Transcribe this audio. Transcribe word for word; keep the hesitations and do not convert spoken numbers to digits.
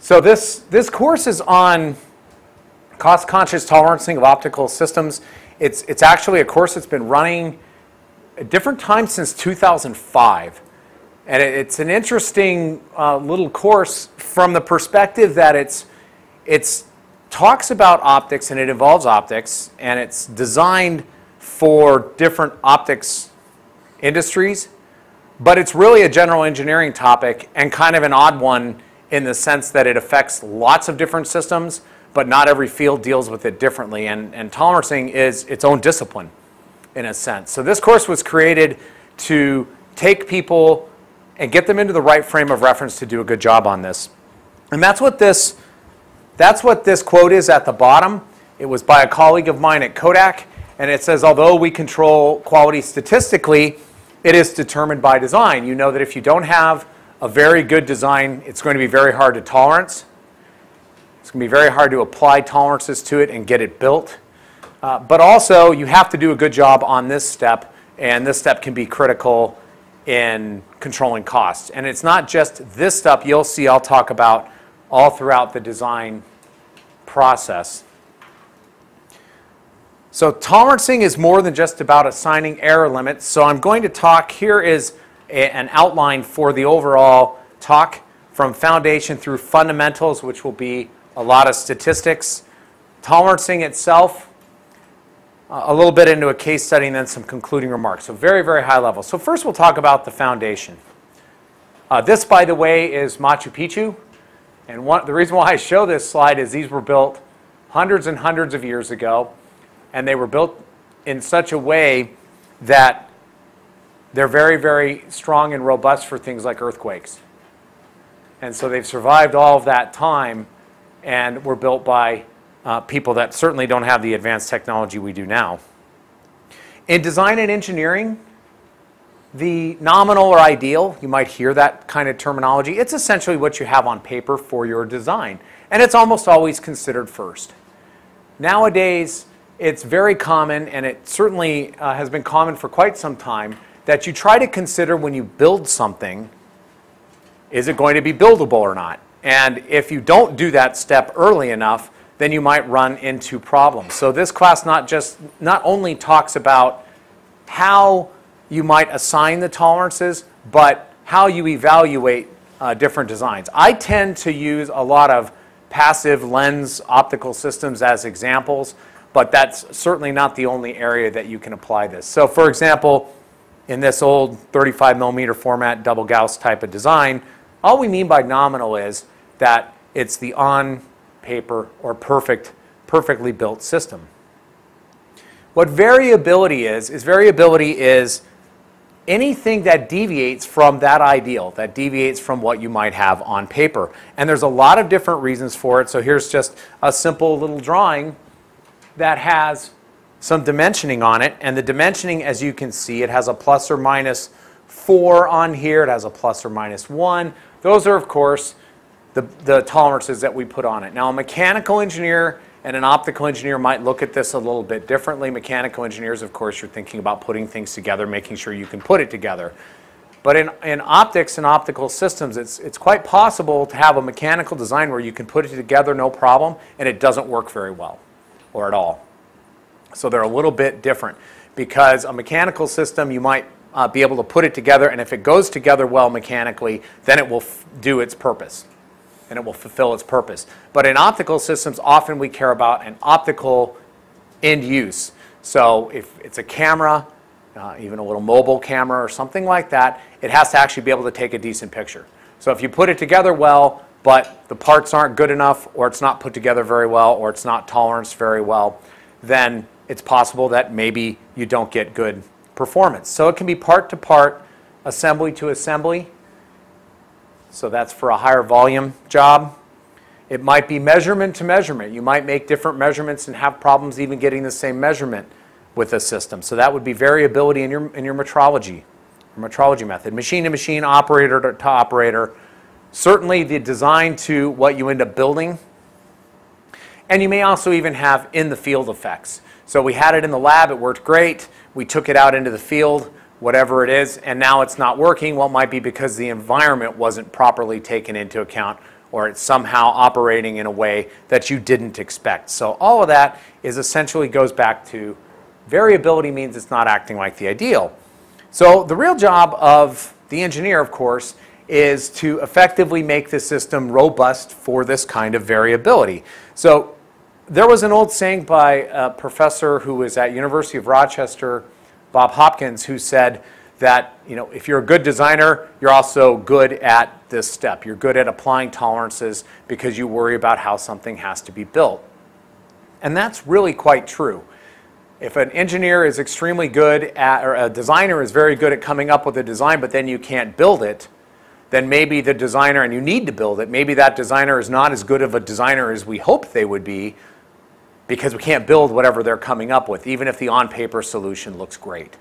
So this, this course is on cost-conscious tolerancing of optical systems. It's, it's actually a course that's been running at different times since two thousand five. And it, it's an interesting uh, little course from the perspective that it's, it's talks about optics and it involves optics, and it's designed for different optics industries, but it's really a general engineering topic and kind of an odd one in the sense that it affects lots of different systems, but not every field deals with it differently, and, and tolerancing is its own discipline in a sense. So this course was created to take people and get them into the right frame of reference to do a good job on this. And that's what this, that's what this quote is at the bottom. It was by a colleague of mine at Kodak, and it says, although we control quality statistically, it is determined by design. You know that if you don't have a very good design, it's going to be very hard to tolerance. It's going to be very hard to apply tolerances to it and get it built. Uh, but also, you have to do a good job on this step, and this step can be critical in controlling costs. And it's not just this step. You'll see I'll talk about all throughout the design process. So tolerancing is more than just about assigning error limits. So I'm going to talk, here is a, an outline for the overall talk from foundation through fundamentals, which will be a lot of statistics, tolerancing itself, uh, a little bit into a case study, and then some concluding remarks. So very, very high level. So first we'll talk about the foundation. Uh, this, by the way, is Machu Picchu. And one, the reason why I show this slide is these were built hundreds and hundreds of years ago. And they were built in such a way that they're very, very strong and robust for things like earthquakes. And so they've survived all of that time and were built by uh, people that certainly don't have the advanced technology we do now. In design and engineering, the nominal or ideal, you might hear that kind of terminology, it's essentially what you have on paper for your design. And it's almost always considered first. Nowadays, it's very common, and it certainly uh, has been common for quite some time, that you try to consider when you build something, is it going to be buildable or not? And if you don't do that step early enough, then you might run into problems. So this class not just, not only talks about how you might assign the tolerances, but how you evaluate uh, different designs. I tend to use a lot of passive lens optical systems as examples, but that's certainly not the only area that you can apply this. So for example, in this old thirty-five millimeter format double Gauss type of design, all we mean by nominal is that it's the on paper or perfect, perfectly built system. What variability is, is variability is anything that deviates from that ideal, that deviates from what you might have on paper. And there's a lot of different reasons for it. So here's just a simple little drawing that has some dimensioning on it. And the dimensioning, as you can see, it has a plus or minus four on here. It has a plus or minus one. Those are, of course, the, the tolerances that we put on it. Now, a mechanical engineer and an optical engineer might look at this a little bit differently. Mechanical engineers, of course, you're thinking about putting things together, making sure you can put it together. But in, in optics and optical systems, it's, it's quite possible to have a mechanical design where you can put it together, no problem, and it doesn't work very well or at all. So they're a little bit different, because a mechanical system, you might uh, be able to put it together, and if it goes together well mechanically, then it will do its purpose, and it will fulfill its purpose. But in optical systems, often we care about an optical end use. So if it's a camera, uh, even a little mobile camera or something like that, it has to actually be able to take a decent picture. So if you put it together well, but the parts aren't good enough, or it's not put together very well, or it's not toleranced very well, then it's possible that maybe you don't get good performance. So it can be part to part, assembly to assembly. So that's for a higher volume job. It might be measurement to measurement. You might make different measurements and have problems even getting the same measurement with a system. So that would be variability in your, in your metrology, or metrology method. Machine to machine, operator to operator. Certainly the design to what you end up building. And you may also even have in the field effects. So we had it in the lab, it worked great. We took it out into the field, whatever it is, and now it's not working. Well, it might be because the environment wasn't properly taken into account, or it's somehow operating in a way that you didn't expect. So all of that is essentially goes back to variability means it's not acting like the ideal. So the real job of the engineer, of course, is to effectively make the system robust for this kind of variability. So there was an old saying by a professor who was at University of Rochester, Bob Hopkins, who said that, you know, if you're a good designer, you're also good at this step. You're good at applying tolerances because you worry about how something has to be built. And that's really quite true. If an engineer is extremely good at, or a designer is very good at coming up with a design, but then you can't build it, then maybe the designer, and you need to build it, maybe that designer is not as good of a designer as we hoped they would be, because we can't build whatever they're coming up with, even if the on-paper solution looks great.